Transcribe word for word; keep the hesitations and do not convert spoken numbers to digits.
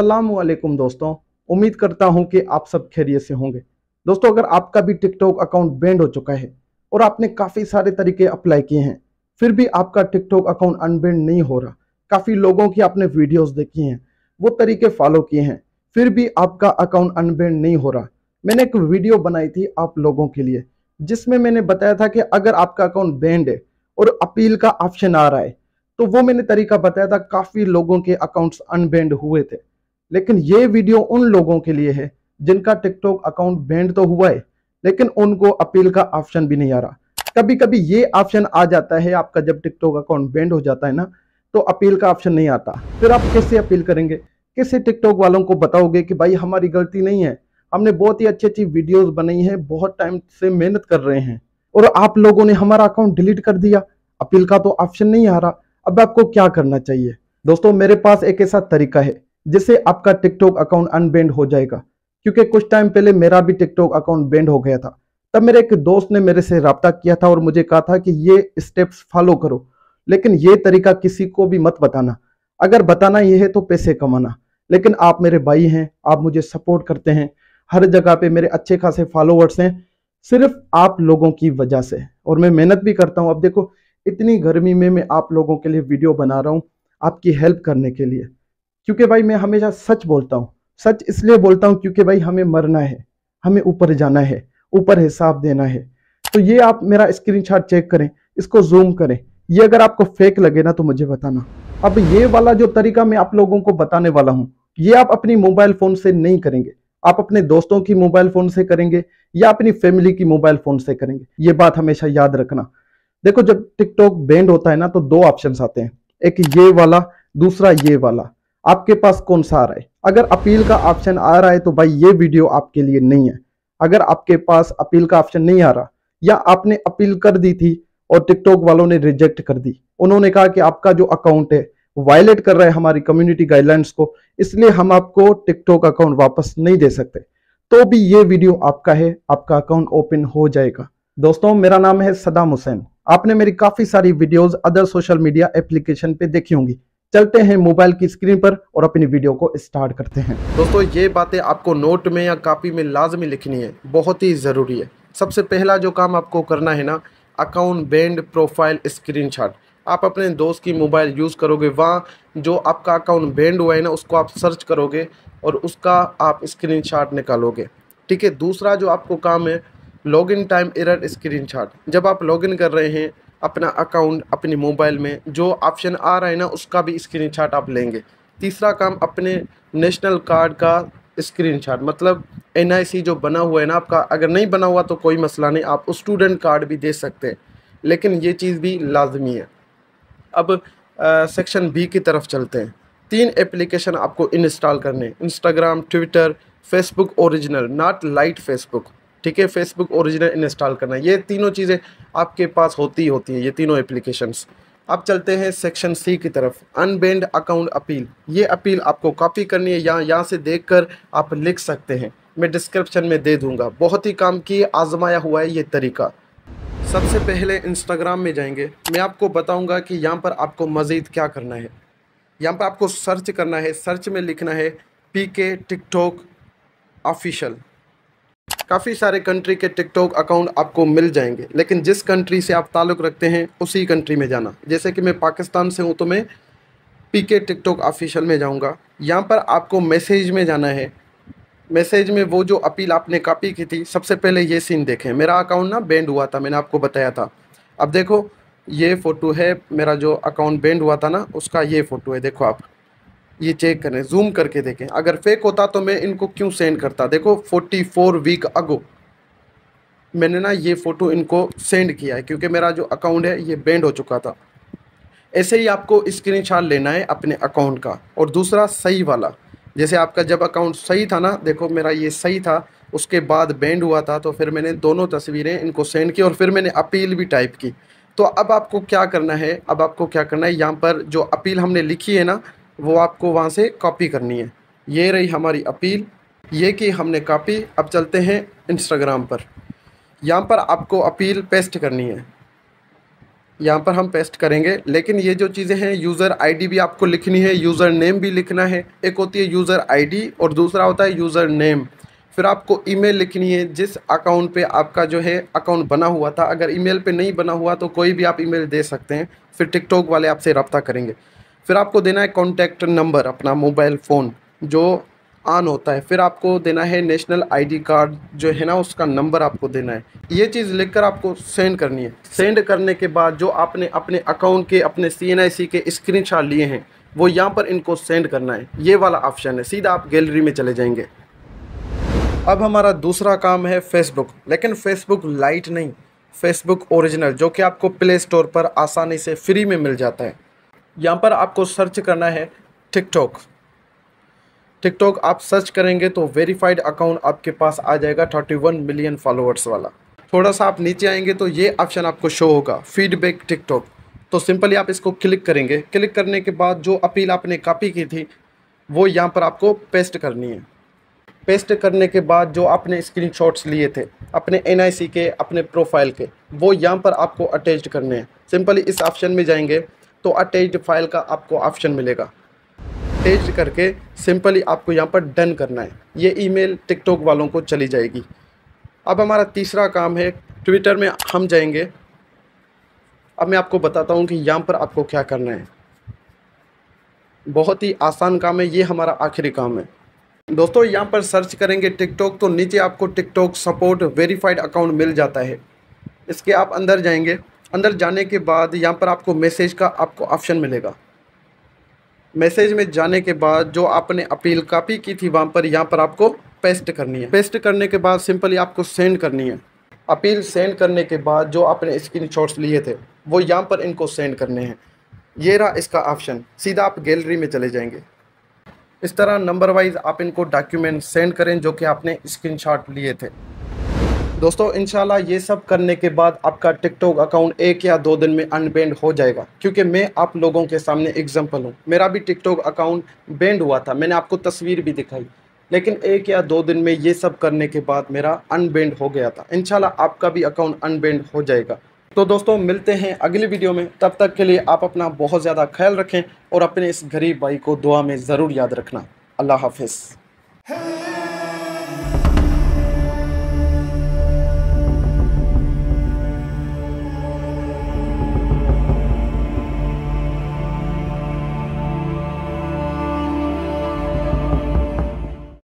अस्सलामुअलैकुम दोस्तों, उम्मीद करता हूं कि आप सब खैरियत से होंगे। दोस्तों, अगर आपका भी टिकटॉक अकाउंट बैंड हो चुका है और आपने काफ़ी सारे तरीके अप्लाई किए हैं फिर भी आपका टिकटॉक अकाउंट अनबैंड नहीं हो रहा, काफ़ी लोगों की आपने वीडियोस देखी हैं, वो तरीके फॉलो किए हैं फिर भी आपका अकाउंट अनबैंड नहीं हो रहा, मैंने एक वीडियो बनाई थी आप लोगों के लिए जिसमें मैंने बताया था कि अगर आपका अकाउंट बैंड है और अपील का ऑप्शन आ रहा है तो वो मैंने तरीका बताया था, काफ़ी लोगों के अकाउंट्स अनबैंड हुए थे। लेकिन ये वीडियो उन लोगों के लिए है जिनका टिकटॉक अकाउंट बैंड तो हुआ है लेकिन उनको अपील का ऑप्शन भी नहीं आ रहा। कभी कभी ये ऑप्शन आ जाता है आपका, जब टिकटॉक अकाउंट बैंड हो जाता है ना तो अपील का ऑप्शन नहीं आता, फिर आप कैसे अपील करेंगे, कैसे टिकटॉक वालों को बताओगे कि भाई हमारी गलती नहीं है, हमने बहुत ही अच्छी अच्छी वीडियोस बनाई है, बहुत टाइम से मेहनत कर रहे हैं और आप लोगों ने हमारा अकाउंट डिलीट कर दिया, अपील का तो ऑप्शन नहीं आ रहा, अब आपको क्या करना चाहिए। दोस्तों, मेरे पास एक ऐसा तरीका है जिससे आपका टिकटॉक अकाउंट अनबैंड हो जाएगा, क्योंकि कुछ टाइम पहले मेरा भी टिकटॉक अकाउंट बैंड हो गया था। तब मेरे एक दोस्त ने मेरे से रब्ता किया था और मुझे कहा था कि ये स्टेप्स फॉलो करो, लेकिन ये तरीका किसी को भी मत बताना, अगर बताना ये है तो पैसे कमाना। लेकिन आप मेरे भाई हैं, आप मुझे सपोर्ट करते हैं, हर जगह पे मेरे अच्छे खासे फॉलोअर्स हैं, सिर्फ आप लोगों की वजह से, और मैं मेहनत भी करता हूँ। अब देखो, इतनी गर्मी में मैं आप लोगों के लिए वीडियो बना रहा हूँ आपकी हेल्प करने के लिए, क्योंकि भाई मैं हमेशा सच बोलता हूँ। सच इसलिए बोलता हूँ क्योंकि भाई हमें मरना है, हमें ऊपर जाना है, ऊपर हिसाब देना है। तो ये आप मेरा स्क्रीनशॉट चेक करें, इसको जूम करें, ये अगर आपको फेक लगे ना तो मुझे बताना। अब ये वाला जो तरीका मैं आप लोगों को बताने वाला हूँ, ये आप अपनी मोबाइल फ़ोन से नहीं करेंगे, आप अपने दोस्तों की मोबाइल फ़ोन से करेंगे या अपनी फैमिली की मोबाइल फ़ोन से करेंगे। ये बात हमेशा याद रखना। देखो, जब टिकटॉक बैंड होता है ना तो दो ऑप्शंस आते हैं, एक ये वाला, दूसरा ये वाला, आपके पास कौन सा आ रहा है। अगर अपील का ऑप्शन आ रहा है तो भाई ये वीडियो आपके लिए नहीं है। अगर आपके पास अपील का ऑप्शन नहीं आ रहा या आपने अपील कर दी थी और टिकटॉक वालों ने रिजेक्ट कर दी, उन्होंने कहा कि आपका जो अकाउंट है वायलेट कर रहा है हमारी कम्युनिटी गाइडलाइंस को, इसलिए हम आपको टिकटॉक अकाउंट वापस नहीं दे सकते, तो भी ये वीडियो आपका है, आपका अकाउंट ओपन हो जाएगा। दोस्तों, मेरा नाम है सदाम हुसैन, आपने मेरी काफ़ी सारी videos other social media application पे देखी होंगी। चलते हैं मोबाइल की स्क्रीन पर और अपनी वीडियो को स्टार्ट करते हैं। दोस्तों, ये बातें आपको नोट में या कॉपी में लाजमी लिखनी है, बहुत ही ज़रूरी है। सबसे पहला जो काम आपको करना है ना, अकाउंट बैंड प्रोफाइल स्क्रीनशॉट। आप अपने दोस्त की मोबाइल यूज़ करोगे, वहाँ जो आपका अकाउंट बैंड हुआ है ना उसको आप सर्च करोगे और उसका आप स्क्रीनशॉट निकालोगे, ठीक है। दूसरा जो आपको काम है, लॉगिन टाइम एरर स्क्रीनशॉट। जब आप लॉगिन कर रहे हैं अपना अकाउंट अपनी मोबाइल में, जो ऑप्शन आ रहा है ना उसका भी स्क्रीनशॉट आप लेंगे। तीसरा काम, अपने नेशनल कार्ड का स्क्रीनशॉट, मतलब एन आई सी जो बना हुआ है ना आपका, अगर नहीं बना हुआ तो कोई मसला नहीं, आप स्टूडेंट कार्ड भी दे सकते हैं, लेकिन ये चीज़ भी लाजमी है। अब सेक्शन बी की तरफ चलते हैं। तीन एप्लीकेशन आपको इंस्टॉल करने हैं, Instagram, Twitter, Facebook original, not light Facebook, ठीक है, फेसबुक ओरिजिनल इंस्टॉल करना है। ये तीनों चीज़ें आपके पास होती ही होती हैं, ये तीनों एप्लीकेशंस। अब चलते हैं सेक्शन सी की तरफ, अनबैंड अकाउंट अपील। ये अपील आपको कॉपी करनी है या यहाँ से देखकर आप लिख सकते हैं, मैं डिस्क्रिप्शन में दे दूँगा। बहुत ही काम की आजमाया हुआ है ये तरीका। सबसे पहले इंस्टाग्राम में जाएंगे, मैं आपको बताऊंगा कि यहाँ पर आपको मज़ीद क्या करना है। यहाँ पर आपको सर्च करना है, सर्च में लिखना है पी के टिकटॉक ऑफिशियल। काफ़ी सारे कंट्री के टिकटॉक अकाउंट आपको मिल जाएंगे, लेकिन जिस कंट्री से आप ताल्लुक़ रखते हैं उसी कंट्री में जाना। जैसे कि मैं पाकिस्तान से हूँ तो मैं पी के टिकटॉक ऑफिशियल में जाऊँगा। यहाँ पर आपको मैसेज में जाना है, मैसेज में वो जो अपील आपने कॉपी की थी, सबसे पहले ये सीन देखें, मेरा अकाउंट ना बैंड हुआ था, मैंने आपको बताया था। अब देखो, ये फ़ोटो है मेरा जो अकाउंट बैंड हुआ था ना उसका, ये फ़ोटो है, देखो आप ये चेक करें, जूम करके देखें। अगर फेक होता तो मैं इनको क्यों सेंड करता। देखो, फोर्टी फोर वीक अगो मैंने ना ये फ़ोटो इनको सेंड किया है, क्योंकि मेरा जो अकाउंट है ये बैंड हो चुका था। ऐसे ही आपको स्क्रीनशॉट लेना है अपने अकाउंट का। और दूसरा सही वाला, जैसे आपका जब अकाउंट सही था ना, देखो मेरा ये सही था, उसके बाद बैंड हुआ था, तो फिर मैंने दोनों तस्वीरें इनको सेंड की और फिर मैंने अपील भी टाइप की। तो अब आपको क्या करना है, अब आपको क्या करना है, यहाँ पर जो अपील हमने लिखी है ना वो आपको वहाँ से कॉपी करनी है। ये रही हमारी अपील, ये कि हमने कॉपी। अब चलते हैं इंस्टाग्राम पर, यहाँ पर आपको अपील पेस्ट करनी है। यहाँ पर हम पेस्ट करेंगे। लेकिन ये जो चीज़ें हैं, यूज़र आईडी भी आपको लिखनी है, यूज़र नेम भी लिखना है। एक होती है यूज़र आईडी और दूसरा होता है यूज़र नेम। फिर आपको ईमेल लिखनी है जिस अकाउंट पे आपका जो है अकाउंट बना हुआ था। अगर ईमेल पे नहीं बना हुआ तो कोई भी आप ईमेल दे सकते हैं, फिर टिकटॉक वाले आपसे रब्ता करेंगे। फिर आपको देना है कॉन्टैक्ट नंबर, अपना मोबाइल फ़ोन जो ऑन होता है। फिर आपको देना है नेशनल आईडी कार्ड जो है ना, उसका नंबर आपको देना है। ये चीज़ लिखकर आपको सेंड करनी है। सेंड करने के बाद जो आपने अपने अकाउंट के, अपने सीएनआईसी के स्क्रीनशॉट लिए हैं, वो यहाँ पर इनको सेंड करना है। ये वाला ऑप्शन है, सीधा आप गैलरी में चले जाएंगे। अब हमारा दूसरा काम है फेसबुक, लेकिन फेसबुक लाइट नहीं, फेसबुक ओरिजिनल, जो कि आपको प्ले स्टोर पर आसानी से फ्री में मिल जाता है। यहाँ पर आपको सर्च करना है टिकटॉक। टिकटॉक आप सर्च करेंगे तो वेरीफाइड अकाउंट आपके पास आ जाएगा, इकतीस मिलियन फॉलोअर्स वाला। थोड़ा सा आप नीचे आएंगे तो ये ऑप्शन आपको शो होगा, फीडबैक टिकटॉक। तो सिंपली आप इसको क्लिक करेंगे। क्लिक करने के बाद जो अपील आपने कॉपी की थी वो यहाँ पर आपको पेस्ट करनी है। पेस्ट करने के बाद जो आपने स्क्रीनशॉट्स लिए थे अपने एनआईसी के, अपने प्रोफाइल के, वो यहाँ पर आपको अटैच करने हैं। सिंपली इस ऑप्शन में जाएंगे तो अटैच्ड फाइल का आपको ऑप्शन मिलेगा। पेस्ट करके सिंपली आपको यहाँ पर डन करना है। ये ईमेल टिकटॉक वालों को चली जाएगी। अब हमारा तीसरा काम है, ट्विटर में हम जाएंगे। अब मैं आपको बताता हूँ कि यहाँ पर आपको क्या करना है। बहुत ही आसान काम है, ये हमारा आखिरी काम है। दोस्तों यहाँ पर सर्च करेंगे टिकटॉक तो नीचे आपको टिकटॉक सपोर्ट वेरीफाइड अकाउंट मिल जाता है। इसके आप अंदर जाएंगे। अंदर जाने के बाद यहाँ पर आपको मैसेज का आपको ऑप्शन मिलेगा। मैसेज में जाने के बाद जो आपने अपील कॉपी की थी वहाँ पर, यहाँ पर आपको पेस्ट करनी है। पेस्ट करने के बाद सिंपली आपको सेंड करनी है। अपील सेंड करने के बाद जो आपने स्क्रीनशॉट्स लिए थे वो यहाँ पर इनको सेंड करने हैं। ये रहा इसका ऑप्शन, सीधा आप गैलरी में चले जाएंगे। इस तरह नंबर वाइज आप इनको डॉक्यूमेंट सेंड करें जो कि आपने स्क्रीनशॉट लिए थे। दोस्तों इंशाल्लाह ये सब करने के बाद आपका टिकटॉक अकाउंट एक या दो दिन में अनबैंड हो जाएगा, क्योंकि मैं आप लोगों के सामने एग्जांपल हूँ। मेरा भी टिकटॉक अकाउंट बैंड हुआ था, मैंने आपको तस्वीर भी दिखाई, लेकिन एक या दो दिन में ये सब करने के बाद मेरा अनबैंड हो गया था। इंशाल्लाह आपका भी अकाउंट अनबैंड हो जाएगा। तो दोस्तों मिलते हैं अगली वीडियो में, तब तक के लिए आप अपना बहुत ज़्यादा ख्याल रखें और अपने इस गरीब भाई को दुआ में ज़रूर याद रखना। अल्लाह हाफिज़।